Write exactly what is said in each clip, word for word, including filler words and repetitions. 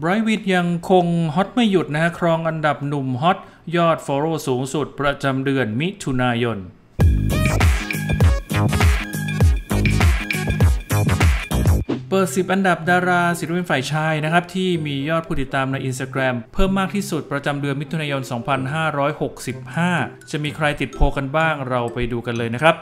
ไบรท์วิทย์ยังคงฮอตไม่หยุดนะฮะครองอันดับหนุ่มฮอตยอดฟอลโล่สูงสุดประจำเดือนมิถุนายนเปิดสิบอันดับดาราศิลปินฝ่ายชายนะครับที่มียอดผู้ติดตามใน Instagram เพิ่มมากที่สุดประจำเดือนมิถุนายน สองพันห้าร้อยหกสิบห้า จะมีใครติดโพลกันบ้างเราไปดูกันเลยนะครับ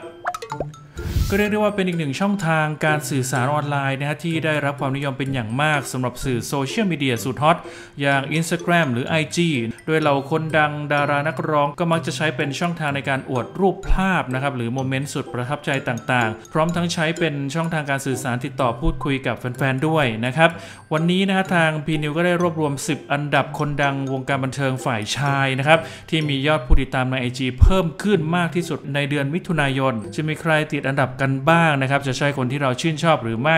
ก็เรียกได้ว่าเป็นอีกหนึ่งช่องทางการสื่อสารออนไลน์นะฮะที่ได้รับความนิยมเป็นอย่างมากสำหรับสื่อโซเชียลมีเดียสุดฮอตอย่าง Instagram หรือ ไอ จี โดยเหล่าคนดังดารานักร้องก็มักจะใช้เป็นช่องทางในการอวดรูปภาพนะครับหรือโมเมนต์สุดประทับใจต่างๆพร้อมทั้งใช้เป็นช่องทางการสื่อสารติดต่อพูดคุยกับแฟนๆด้วยนะครับวันนี้นะฮะทาง พี News ก็ได้รวบรวมสิบอันดับคนดังวงการบันเทิงฝ่ายชายนะครับที่มียอดผู้ติดตามใน ไอ จี เพิ่มขึ้นมากที่สุดในเดือนมิถุนายนจะมีใครติดอันดับกันบ้างนะครับจะใช่คนที่เราชื่นชอบหรือไม่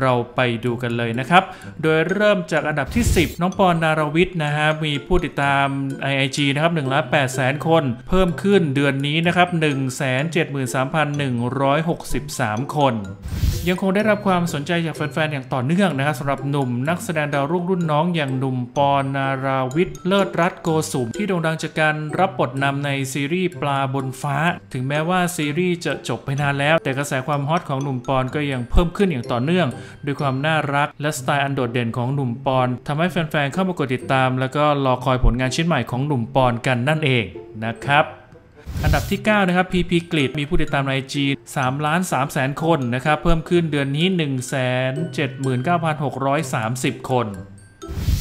เราไปดูกันเลยนะครับโดยเริ่มจากอันดับที่สิบน้องปอนนารวิทย์นะฮะมีผู้ติดตาม ไอ จี นะครับหนึ่งล้านแปดแสนคนเพิ่มขึ้นเดือนนี้นะครับหนึ่งแสนเจ็ดหมื่นสามพันหนึ่งร้อยหกสิบสามคนยังคงได้รับความสนใจจากแฟนๆอย่างต่อเนื่องนะครับสำหรับหนุ่มนักแสดงดาวรุ่งรุ่นน้องอย่างหนุ่มปอนนาราวิทย์เลิศรัตน์โกสุมที่โด่งดังจากการรับบทนำในซีรีส์ปลาบนฟ้าถึงแม้ว่าซีรีส์จะจบไปนานแล้วแต่กระแสความฮอตของหนุ่มปอนก็ยังเพิ่มขึ้นอย่างต่อเนื่องด้วยความน่ารักและสไตล์อันโดดเด่นของหนุ่มปอนทำให้แฟนๆเข้ามากดติดตามแล้วก็รอคอยผลงานชิ้นใหม่ของหนุ่มปอนกันนั่นเองนะครับอันดับที่เก้านะครับ พี พี กฤษฏ์มีผู้ติดตามใน ไอ จี สามล้านสามแสน คนนะครับเพิ่มขึ้นเดือนนี้ หนึ่งแสนเจ็ดหมื่นเก้าพันหกร้อยสามสิบ คน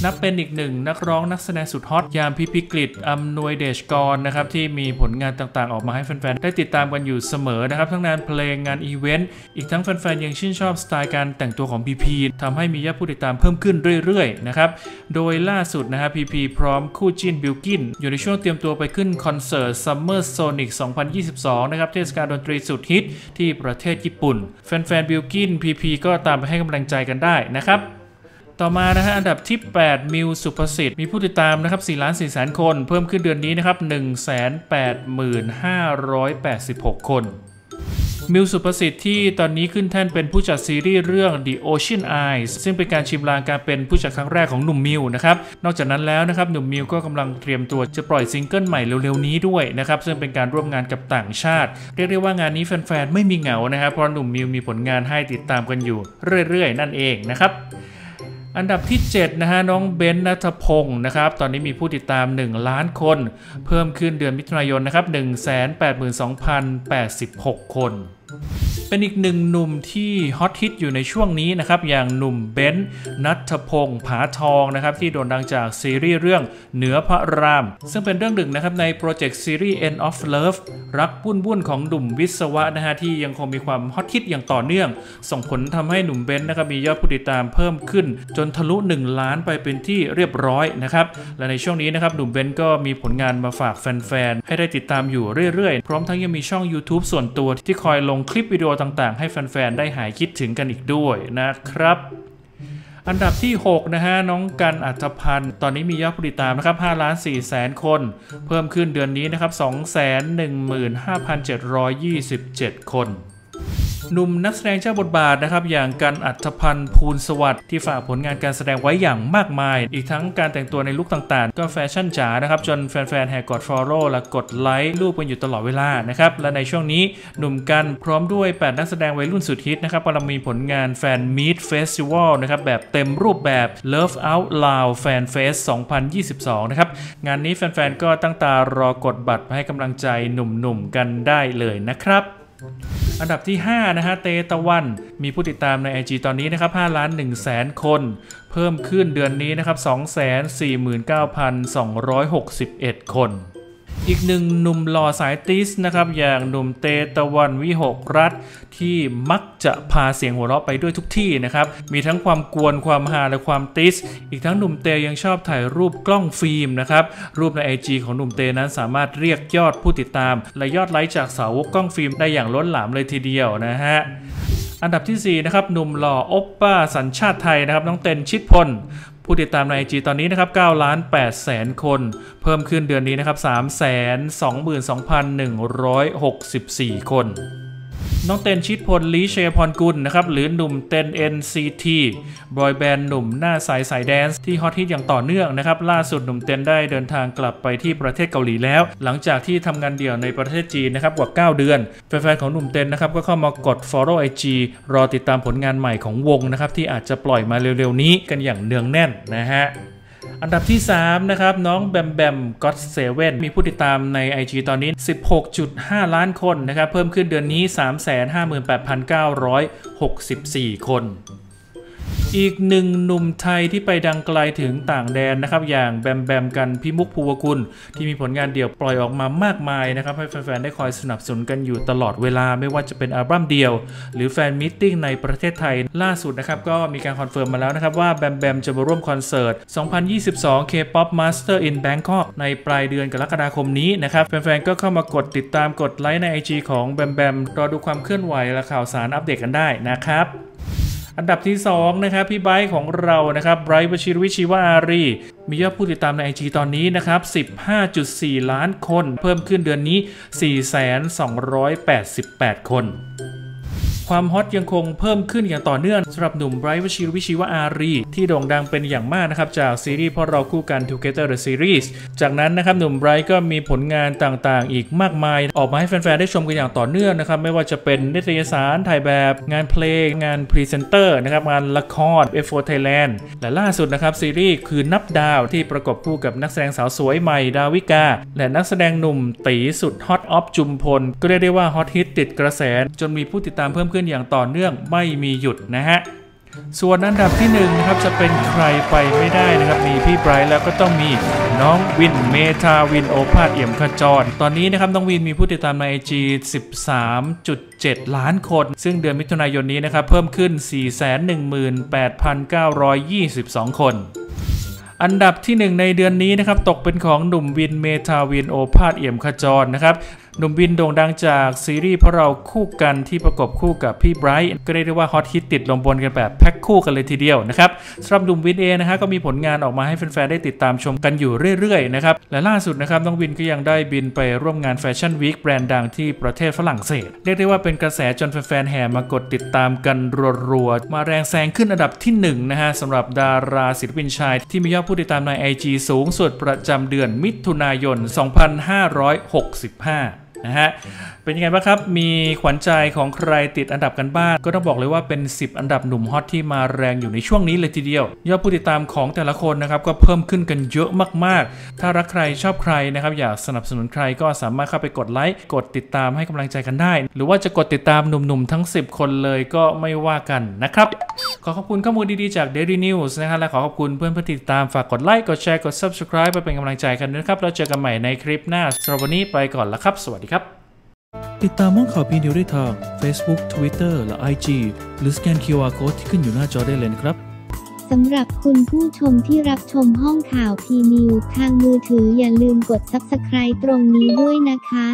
นับเป็นอีกหนึ่งนักร้องนักแสดงสุดฮอตอย่างพีพี กฤษฏ์ อำนวยเดชกรนะครับที่มีผลงานต่างๆออกมาให้แฟนๆได้ติดตามกันอยู่เสมอนะครับทั้งงานเพลงงานอีเวนต์อีกทั้งแฟนๆยังชื่นชอบสไตล์การแต่งตัวของพีพีทำให้มียอดผู้ติดตามเพิ่มขึ้นเรื่อยๆนะครับโดยล่าสุดนะฮะพีพีพร้อมคู่จิ้นบิลกินอยู่ในช่วงเตรียมตัวไปขึ้นคอนเสิร์ตซัมเมอร์โซนิกสองพันยี่สิบสองนะครับเทศกาลดนตรีสุดฮิตที่ประเทศญี่ปุ่นแฟนๆบิลกินพีพีก็ตามไปให้กำลังใจกันได้นะครับต่อมานะฮะอันดับที่แปดมิวสุภสิทธิ์มีผู้ติดตามนะครับสี่ล้านสี่แสน คนเพิ่มขึ้นเดือนนี้นะครับ หนึ่งแสนแปดหมื่นห้าร้อยแปดสิบหก คนมิวสุภสิทธิ์ที่ตอนนี้ขึ้นแท่นเป็นผู้จัดซีรีส์เรื่อง The Ocean Eyes ซึ่งเป็นการชิมลางการเป็นผู้จัดครั้งแรกของหนุ่มมิวนะครับนอกจากนั้นแล้วนะครับหนุ่มมิวก็กำลังเตรียมตัวจะปล่อยซิงเกิลใหม่เร็วๆนี้ด้วยนะครับซึ่งเป็นการร่วมงานกับต่างชาติเรียกได้ว่างานนี้แฟนๆไม่มีเหงานะครับเพราะหนุ่มมิวมีผลงานให้ติดตามกันอยู่เรื่อยๆนั่นเองนะครับอันดับที่เจ็ดนะฮะน้องเบนซ์ ณัฐพงศ์นะครับตอนนี้มีผู้ติดตามหนึ่งล้านคนเพิ่มขึ้นเดือนมิถุนายนนะครับ หนึ่งแสนแปดหมื่นสองพันแปดสิบหก คนเป็นอีกหนึ่งหนุ่มที่ฮอตฮิตอยู่ในช่วงนี้นะครับอย่างหนุ่มเบนซ์ ณัฐพงศ์ผาทองนะครับที่โด่งดังจากซีรีส์เรื่องเหนือพระรามซึ่งเป็นเรื่องหนึ่งนะครับในโปรเจกต์ซีรีส์ End of Love รักวุ่นวุ่นของหนุ่มวิศวะนะฮะที่ยังคงมีความฮอตฮิตอย่างต่อเนื่องส่งผลทำให้หนุ่มเบนซ์นะครับมียอดผู้ติดตามเพิ่มขึ้นจนทะลุหนึ่งล้านไปเป็นที่เรียบร้อยนะครับและในช่วงนี้นะครับหนุ่มเบนซ์ก็มีผลงานมาฝากแฟนๆให้ได้ติดตามอยู่เรื่อยๆพร้อมทั้งยังมีช่อง YouTube ส่วนตัวที่คอยลงคลิปวิดีโอต่างๆให้แฟนๆได้หายคิดถึงกันอีกด้วยนะครับอันดับที่หกนะฮะน้องกันอัฐพันธ์ตอนนี้มียอดผู้ติดตามนะครับ ห้าล้านสี่แสน คนเพิ่มขึ้นเดือนนี้นะครับ สองแสนหนึ่งหมื่นห้าพันเจ็ดร้อยยี่สิบเจ็ด คนหนุ่มนักแสดงเจ้าบทบาทนะครับอย่างกันอัฐพันธ์ภูลสวัสดิ์ที่ฝากผลงานการแสดงไว้อย่างมากมายอีกทั้งการแต่งตัวในลุคต่างๆก็แฟชั่นจ๋านะครับจนแฟนๆแห่กด Follow และกดไลค์รูปกันอยู่ตลอดเวลานะครับและในช่วงนี้หนุ่มกันพร้อมด้วยแปดนักแสดงวัยรุ่นสุดฮิตนะครับกำลังมีผลงานแฟนมีตเฟสติวัลนะครับแบบเต็มรูปแบบ Love Out Loud Fan Fest สองพันยี่สิบสองนะครับงานนี้แฟนๆก็ตั้งตารอกดบัตรให้กำลังใจหนุ่มๆกันได้เลยนะครับอันดับที่ห้านะฮะเตตะวันมีผู้ติดตามใน ไอ จี ตอนนี้นะครับ ห้าล้านหนึ่งแสน คนเพิ่มขึ้นเดือนนี้นะครับ สองแสนสี่หมื่นเก้าพันสองร้อยหกสิบเอ็ด คนอีกหนึ่งหนุ่มหล่อสายติสนะครับอย่างหนุ่มเตตะวันวิหกรัตน์ที่มักจะพาเสียงหัวเราะไปด้วยทุกที่นะครับมีทั้งความกวนความฮาและความติสอีกทั้งหนุ่มเตยังชอบถ่ายรูปกล้องฟิล์มนะครับรูปใน ไอ จี ของหนุ่มเตนั้นสามารถเรียกยอดผู้ติดตามและยอดไลค์จากสาวกกล้องฟิล์มได้อย่างล้นหลามเลยทีเดียวนะฮะอันดับที่สี่นะครับหนุ่มหล่อโอปป้าสัญชาติไทยนะครับน้องเต้นชิดพลผู้ติดตามใน ไอ จี ตอนนี้นะครับ เก้าล้านแปดแสน คนเพิ่มขึ้นเดือนนี้นะครับ สามแสนสองหมื่นสองพันหนึ่งร้อยหกสิบสี่ คน น้องเต้นชิดพลลีเชพรกุลนะครับหรือหนุ่มเต้น เอ็น ซี ที บอยแบนด์หนุ่มหน้าใสสายแดนซ์ที่ฮอตฮิตอย่างต่อเนื่องนะครับล่าสุดหนุ่มเต้นได้เดินทางกลับไปที่ประเทศเกาหลีแล้วหลังจากที่ทำงานเดี่ยวในประเทศจีนนะครับกว่าเก้าเดือนแฟนๆของหนุ่มเต้นนะครับก็เข้ามากด follow ไอ จี รอติดตามผลงานใหม่ของวงนะครับที่อาจจะปล่อยมาเร็วๆนี้กันอย่างเนืองแน่นนะฮะอันดับที่สามนะครับน้องแบมแบมก็อตเซเว่นมีผู้ติดตามใน ไอ จี ตอนนี้ สิบหกจุดห้า ล้านคนนะครับเพิ่มขึ้นเดือนนี้ สามแสนห้าหมื่นแปดพันเก้าร้อยหกสิบสี่ คนอีกหนึ่งหนุ่มไทยที่ไปดังไกลถึงต่างแดนนะครับอย่างแบมแบมกันพิมุกภูวกุลที่มีผลงานเดี่ยวปล่อยออกมามากมายนะครับให้แฟนๆได้คอยสนับสนุนกันอยู่ตลอดเวลาไม่ว่าจะเป็นอัลบั้มเดี่ยวหรือแฟนมิทติ้งในประเทศไทยล่าสุดนะครับก็มีการคอนเฟิร์มมาแล้วนะครับว่าแบมแบมจะมาร่วมคอนเสิร์ต สองพันยี่สิบสอง K-pop Master in Bangkok ในปลายเดือนกรกฎาคมนี้นะครับแฟนๆก็เข้ามากดติดตามกดไลค์ใน ไอ จี ของแบมแบมรอดูความเคลื่อนไหวและข่าวสารอัปเดตกันได้นะครับอันดับที่สองนะครับพี่ไบร์ทของเรานะครับไบร์ทวชิรวิชีวอารีมียอดผู้ติดตามใน ไอ จี ตอนนี้นะครับ สิบห้าจุดสี่ ล้านคนเพิ่มขึ้นเดือนนี้ สี่แสนสองร้อยแปดสิบแปด คนความฮอตยังคงเพิ่มขึ้นอย่างต่อเนื่องสำหรับหนุ่มไบร์ทวชิรวิชีวอารีที่โด่งดังเป็นอย่างมากนะครับจากซีรีส์เพราะเราคู่กัน Together The Series จากนั้นนะครับหนุ่มไบร์ทก็มีผลงานต่างๆอีกมากมายออกมาให้แฟนๆได้ชมกันอย่างต่อเนื่องนะครับไม่ว่าจะเป็นนิตยสารถ่ายแบบงานเพลงงานพรีเซนเตอร์นะครับงานละคร เอฟ โฟร์ Thailand และล่าสุดนะครับซีรีส์คือนับดาวที่ประกบคู่กับนักแสดงสาวสวยใหม่ดาวิกาและนักแสดงหนุ่มตีสุดฮอตออฟจุมพลก็เรียกได้ว่าฮอตฮิตติดกระแสจนมีผู้ติดตามเพิ่มขึ้นอย่างต่อเนื่องไม่มีหยุดนะฮะส่วนอันดับที่หนึ่งนะครับจะเป็นใครไปไม่ได้นะครับมีพี่ไบรท์แล้วก็ต้องมีน้องวินเมธาวินโอภาสเอี่ยมขจรตอนนี้นะครับน้องวินมีผู้ติดตามใน ไอ จี สิบสามจุดเจ็ด ล้านคนซึ่งเดือนมิถุนายนนี้นะครับเพิ่มขึ้น สี่แสนหนึ่งหมื่นแปดพันเก้าร้อยยี่สิบสอง คนอันดับที่หนึ่งในเดือนนี้นะครับตกเป็นของหนุ่มวินเมธาวินโอภาสเอี่ยมขจรนะครับหนุ่มวินโด่งดังจากซีรีส์เพราะเราคู่กันที่ประกบคู่กับพี่ไบรท์ก็เรียกได้ว่าฮอตฮิตติดลมบนกันแบบแพ็คคู่กันเลยทีเดียวนะครับสำหรับหนุ่มวินเองนะฮะก็มีผลงานออกมาให้แฟนๆได้ติดตามชมกันอยู่เรื่อยๆนะครับและล่าสุดนะครับน้องวินก็ยังได้บินไปร่วมงานแฟชั่นวีคแบรนด์ดังที่ประเทศฝรั่งเศสเรียกได้ว่าเป็นกระแสจนแฟนๆแห่มากดติดตามกันรัวๆมาแรงแซงขึ้นอันดับที่หนึ่งนะฮะสำหรับดาราศิลปินชายที่มียอดผู้ติดตามใน ไอ จี สูงสุดประจำเดือนมิถุนายน สองพันห้าร้อยหกสิบห้านะฮะเป็นยังไงบ้างครับมีขวัญใจของใครติดอันดับกันบ้างก็ต้องบอกเลยว่าเป็นสิบอันดับหนุ่มฮอตที่มาแรงอยู่ในช่วงนี้เลยทีเดียวยอดผู้ติดตามของแต่ละคนนะครับก็เพิ่มขึ้นกันเยอะมากๆถ้ารักใครชอบใครนะครับอยากสนับสนุนใครก็สามารถเข้าไปกดไลค์กดติดตามให้กำลังใจกันได้หรือว่าจะกดติดตามหนุ่มๆทั้งสิบคนเลยก็ไม่ว่ากันนะครับขอขอบคุณข้อมูลดีๆจาก Daily News นะครับและขอขอบคุณเพื่อนผู้ติดตามฝากกดไลค์กดแชร์กด Subscribe ไปเป็นกำลังใจกันนะครับแล้วเจอกันใหม่ในคลิปหน้าสำหรับวันนี้ไปก่อนละครับสวัสดีครับติดตามห้องข่าวพีเดียวได้ทาง Facebook Twitter และ ไอ จี หรือสแกน คิว อาร์ Code ที่ขึ้นอยู่หน้าจอได้เลยนะครับสำหรับคุณผู้ชมที่รับชมห้องข่าวพีนิวทางมือถืออย่าลืมกด Subscribe ตรงนี้ด้วยนะคะ